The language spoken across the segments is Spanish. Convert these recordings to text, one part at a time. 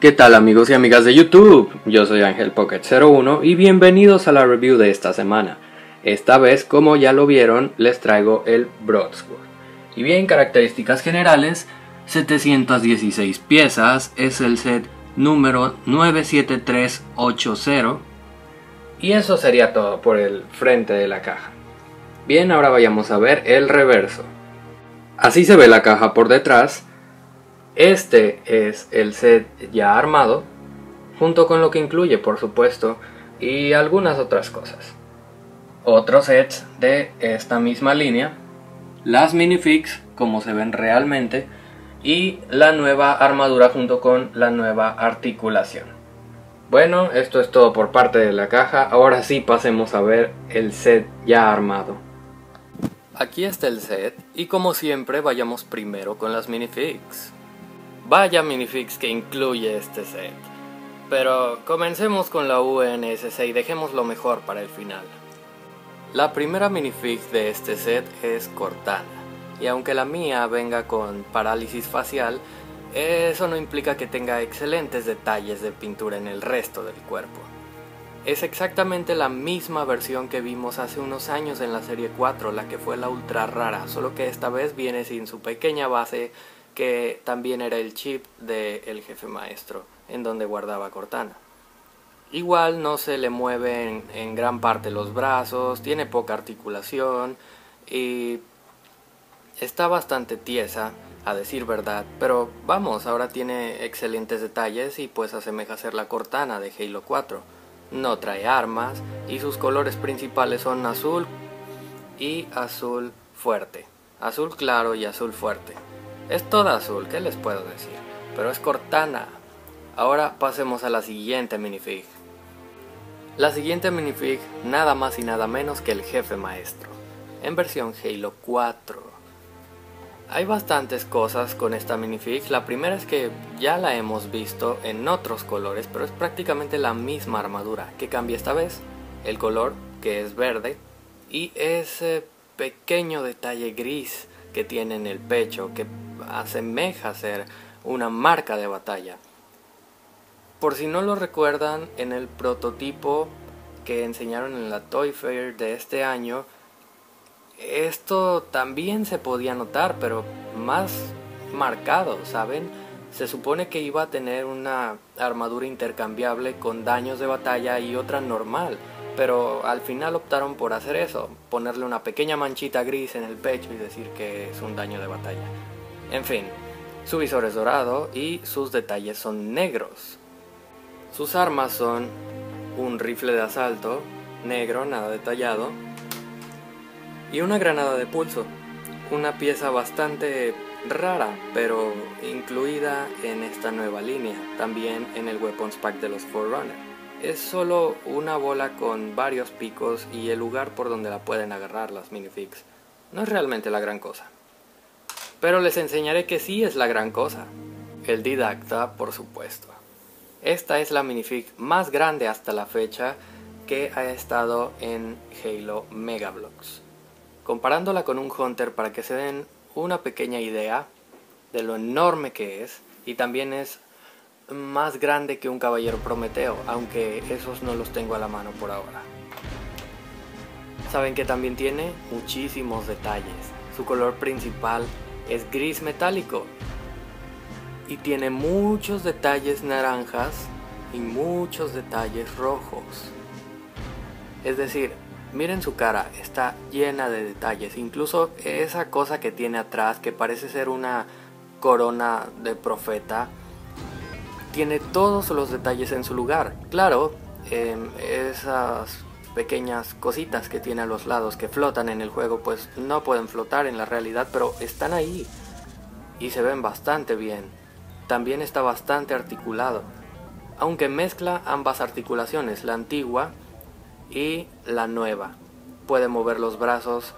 ¿Qué tal amigos y amigas de YouTube? Yo soy Ángel Puckett 01 y bienvenidos a la review de esta semana. Esta vez, como ya lo vieron, les traigo el Broadsword. Y bien, características generales, 716 piezas, es el set número 97380. Y eso sería todo por el frente de la caja. Bien, ahora vayamos a ver el reverso. Así se ve la caja por detrás. Este es el set ya armado, junto con lo que incluye, por supuesto, y algunas otras cosas. Otros sets de esta misma línea, las minifigs, como se ven realmente, y la nueva armadura junto con la nueva articulación. Bueno, esto es todo por parte de la caja, ahora sí pasemos a ver el set ya armado. Aquí está el set, y como siempre vayamos primero con las minifigs. Vaya minifigs que incluye este set. Pero comencemos con la UNSC y dejemos lo mejor para el final. La primera minifig de este set es Cortana. Y aunque la mía venga con parálisis facial, eso no implica que tenga excelentes detalles de pintura en el resto del cuerpo. Es exactamente la misma versión que vimos hace unos años en la serie 4, la que fue la ultra rara, solo que esta vez viene sin su pequeña base, que también era el chip del Jefe Maestro, en donde guardaba Cortana. Igual no se le mueven en gran parte los brazos, tiene poca articulación y está bastante tiesa, a decir verdad, pero vamos, ahora tiene excelentes detalles y pues asemeja a ser la Cortana de Halo 4. No trae armas y sus colores principales son azul y azul fuerte, azul claro y azul fuerte. Es toda azul, ¿qué les puedo decir? Pero es Cortana. Ahora pasemos a la siguiente minifig. La siguiente minifig, nada más y nada menos que el Jefe Maestro, en versión Halo 4. Hay bastantes cosas con esta minifig. La primera es que ya la hemos visto en otros colores, pero es prácticamente la misma armadura. ¿Qué cambia esta vez? El color, que es verde, y ese pequeño detalle gris que tiene en el pecho, que asemeja ser una marca de batalla. Por si no lo recuerdan, en el prototipo que enseñaron en la Toy Fair de este año, esto también se podía notar, pero más marcado, ¿saben? Se supone que iba a tener una armadura intercambiable con daños de batalla y otra normal, pero al final optaron por hacer eso, ponerle una pequeña manchita gris en el pecho y decir que es un daño de batalla. En fin, su visor es dorado y sus detalles son negros. Sus armas son un rifle de asalto, negro, nada detallado, y una granada de pulso, una pieza bastante rara, pero incluida en esta nueva línea, también en el Weapons Pack de los Forerunners. Es solo una bola con varios picos y el lugar por donde la pueden agarrar las minifigs. No es realmente la gran cosa, pero les enseñaré que sí es la gran cosa. El Didacta, por supuesto. Esta es la minifig más grande hasta la fecha que ha estado en Halo Mega Bloks. Comparándola con un Hunter para que se den una pequeña idea de lo enorme que es, y también es más grande que un Caballero Prometeo, aunque esos no los tengo a la mano por ahora. Saben que también tiene muchísimos detalles. Su color principal es gris metálico y tiene muchos detalles naranjas y muchos detalles rojos. Es decir, miren su cara, está llena de detalles, incluso esa cosa que tiene atrás que parece ser una corona de profeta, tiene todos los detalles en su lugar. Claro, esas pequeñas cositas que tiene a los lados que flotan en el juego, pues no pueden flotar en la realidad, pero están ahí y se ven bastante bien. También está bastante articulado, aunque mezcla ambas articulaciones, la antigua y la nueva. Puede mover los brazos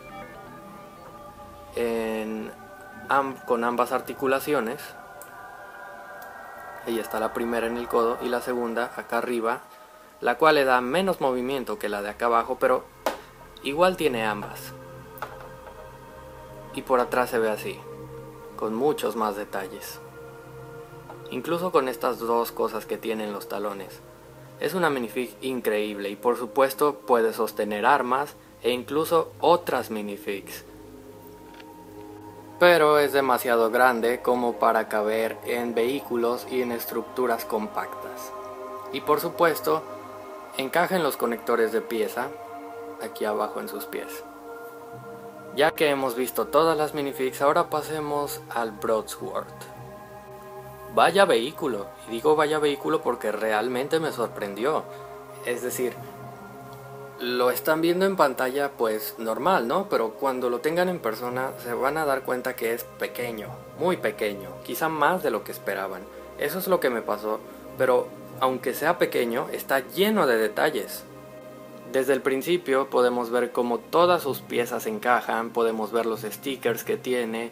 con ambas articulaciones. Ahí está la primera en el codo y la segunda acá arriba, la cual le da menos movimiento que la de acá abajo, pero igual tiene ambas. Y por atrás se ve así, con muchos más detalles. incluso con estas dos cosas que tienen los talones. Es una minifig increíble y por supuesto puede sostener armas e incluso otras minifigs. Pero es demasiado grande como para caber en vehículos y en estructuras compactas. Y por supuesto, encaja en los conectores de pieza, aquí abajo en sus pies. Ya que hemos visto todas las minifigs, ahora pasemos al Broadsword. Vaya vehículo, y digo vaya vehículo porque realmente me sorprendió. Es decir, lo están viendo en pantalla pues normal, ¿no? Pero cuando lo tengan en persona se van a dar cuenta que es pequeño, muy pequeño, quizá más de lo que esperaban. Eso es lo que me pasó, pero aunque sea pequeño, está lleno de detalles. Desde el principio podemos ver cómo todas sus piezas encajan, podemos ver los stickers que tiene,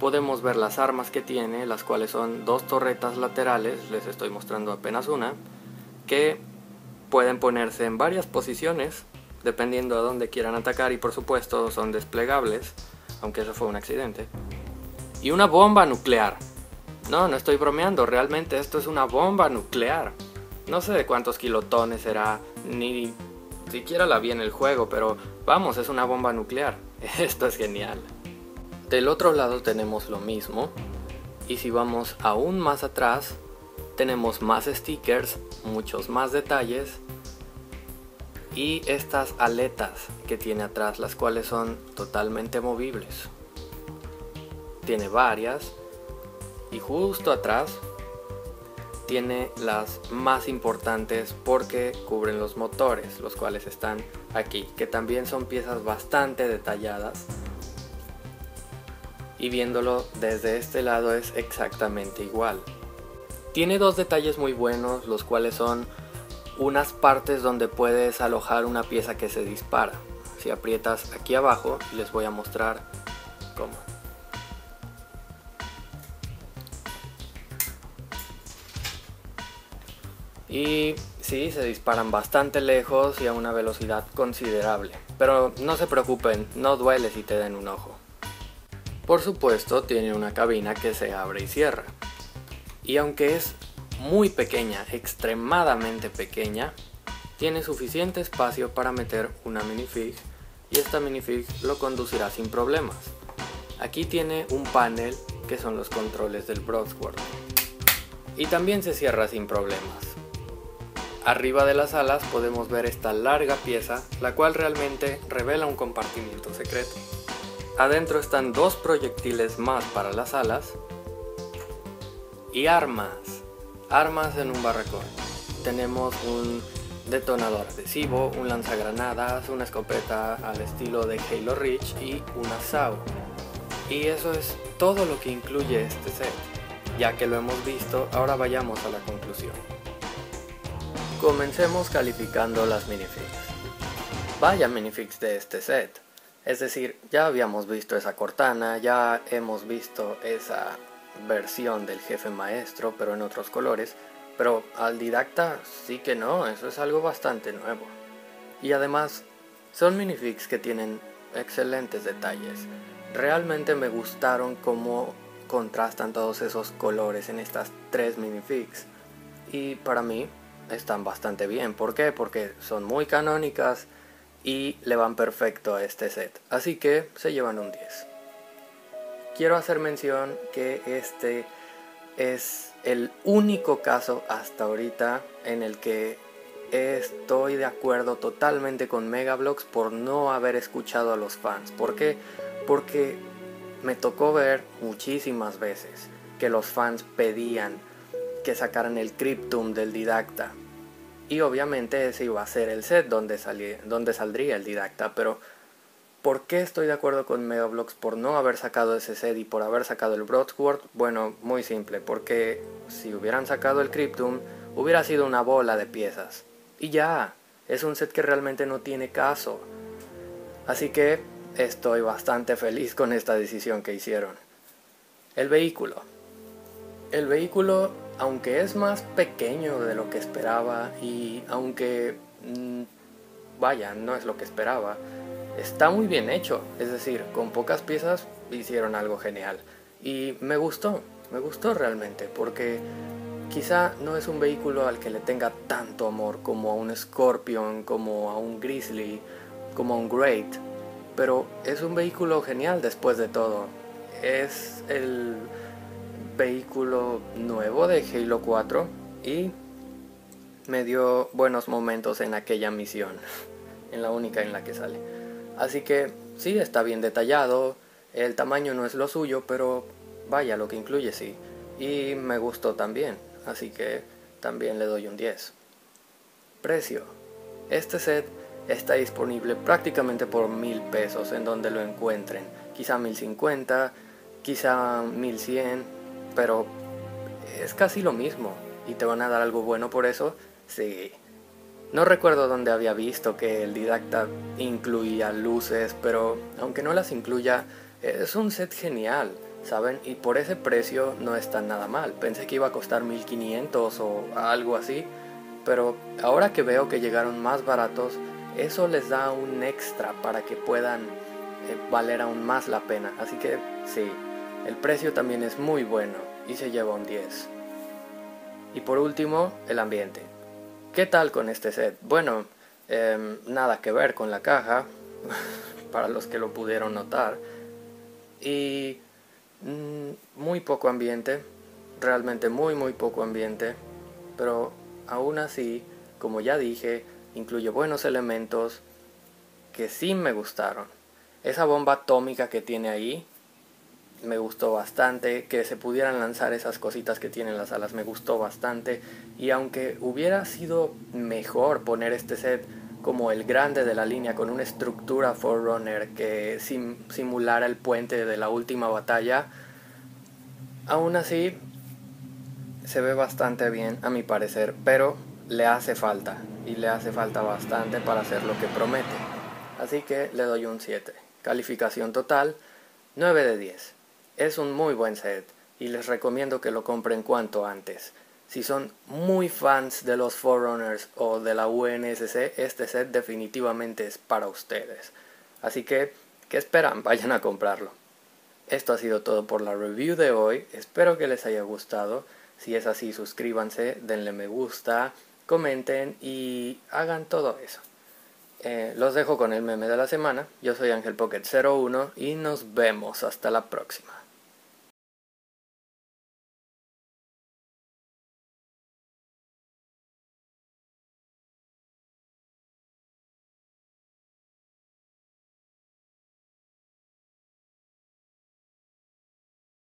podemos ver las armas que tiene, las cuales son dos torretas laterales, les estoy mostrando apenas una, que pueden ponerse en varias posiciones, dependiendo a dónde quieran atacar, y por supuesto son desplegables, aunque eso fue un accidente. Y una bomba nuclear. No, no estoy bromeando, realmente esto es una bomba nuclear. No sé de cuántos kilotones será, ni siquiera la vi en el juego, pero vamos, es una bomba nuclear. Esto es genial. Del otro lado tenemos lo mismo, y si vamos aún más atrás, tenemos más stickers, muchos más detalles, y estas aletas que tiene atrás, las cuales son totalmente movibles. Tiene varias, y justo atrás tiene las más importantes porque cubren los motores, los cuales están aquí, que también son piezas bastante detalladas. Y viéndolo desde este lado es exactamente igual. Tiene dos detalles muy buenos, los cuales son unas partes donde puedes alojar una pieza que se dispara. Si aprietas aquí abajo, les voy a mostrar cómo. Y sí, se disparan bastante lejos y a una velocidad considerable. Pero no se preocupen, no duele si te den un ojo. Por supuesto, tiene una cabina que se abre y cierra. Y aunque es muy pequeña, extremadamente pequeña, tiene suficiente espacio para meter una minifig, y esta minifig lo conducirá sin problemas. Aquí tiene un panel que son los controles del Broadsword. Y también se cierra sin problemas. Arriba de las alas podemos ver esta larga pieza, la cual realmente revela un compartimiento secreto. Adentro están dos proyectiles más para las alas y armas en un barracón. Tenemos un detonador adhesivo, un lanzagranadas, una escopeta al estilo de Halo Reach y una SAO. Y eso es todo lo que incluye este set. Ya que lo hemos visto, ahora vayamos a la conclusión. Comencemos calificando las minifigs. Vaya minifigs de este set. Es decir, ya habíamos visto esa Cortana, ya hemos visto esa versión del Jefe Maestro, pero en otros colores. Pero al Didacta sí que no, eso es algo bastante nuevo. Y además, son minifigs que tienen excelentes detalles. Realmente me gustaron cómo contrastan todos esos colores en estas tres minifigs. Y para mí, están bastante bien. ¿Por qué? Porque son muy canónicas y le van perfecto a este set, así que se llevan un 10. Quiero hacer mención que este es el único caso hasta ahorita en el que estoy de acuerdo totalmente con Mega Bloks por no haber escuchado a los fans. ¿Por qué? Porque me tocó ver muchísimas veces que los fans pedían que sacaran el Cryptum del Didacta. Y obviamente ese iba a ser el set donde saldría el Didacta, pero ¿por qué estoy de acuerdo con Mega Bloks por no haber sacado ese set y por haber sacado el Broadsword? Bueno, muy simple, porque si hubieran sacado el Cryptum, hubiera sido una bola de piezas. Y ya, es un set que realmente no tiene caso. Así que estoy bastante feliz con esta decisión que hicieron. El vehículo. El vehículo, aunque es más pequeño de lo que esperaba y aunque, vaya, no es lo que esperaba, está muy bien hecho. Es decir, con pocas piezas hicieron algo genial y me gustó. Me gustó realmente porque quizá no es un vehículo al que le tenga tanto amor como a un Scorpion, como a un Grizzly, como a un Great, pero es un vehículo genial después de todo. Es el vehículo nuevo de Halo 4 y me dio buenos momentos en aquella misión, en la única en la que sale. Así que sí, está bien detallado, el tamaño no es lo suyo, pero vaya, lo que incluye sí. Y me gustó también, así que también le doy un 10. Precio. Este set está disponible prácticamente por 1000 pesos en donde lo encuentren. Quizá 1050, quizá 1100, pero es casi lo mismo. ¿Y te van a dar algo bueno por eso? Sí. No recuerdo dónde había visto que el Didacta incluía luces, pero aunque no las incluya, es un set genial, ¿saben? Y por ese precio no está nada mal. Pensé que iba a costar 1500 o algo así, pero ahora que veo que llegaron más baratos, eso les da un extra para que puedan valer aún más la pena. Así que sí, el precio también es muy bueno y se lleva un 10. Y por último, el ambiente. ¿Qué tal con este set? Bueno, nada que ver con la caja, para los que lo pudieron notar. Y muy poco ambiente, realmente muy poco ambiente, pero aún así, como ya dije, incluye buenos elementos que sí me gustaron. Esa bomba atómica que tiene ahí me gustó bastante, que se pudieran lanzar esas cositas que tienen las alas me gustó bastante, y aunque hubiera sido mejor poner este set como el grande de la línea con una estructura Forerunner que simulara el puente de la última batalla, aún así se ve bastante bien a mi parecer, pero le hace falta, y le hace falta bastante para hacer lo que promete. Así que le doy un 7. Calificación total, 9 de 10. Es un muy buen set y les recomiendo que lo compren cuanto antes. Si son muy fans de los Forerunners o de la UNSC, este set definitivamente es para ustedes. Así que, ¿qué esperan? Vayan a comprarlo. Esto ha sido todo por la review de hoy. Espero que les haya gustado. Si es así, suscríbanse, denle me gusta, comenten y hagan todo eso. Los dejo con el meme de la semana. Yo soy Ángel Puckett 01 y nos vemos hasta la próxima.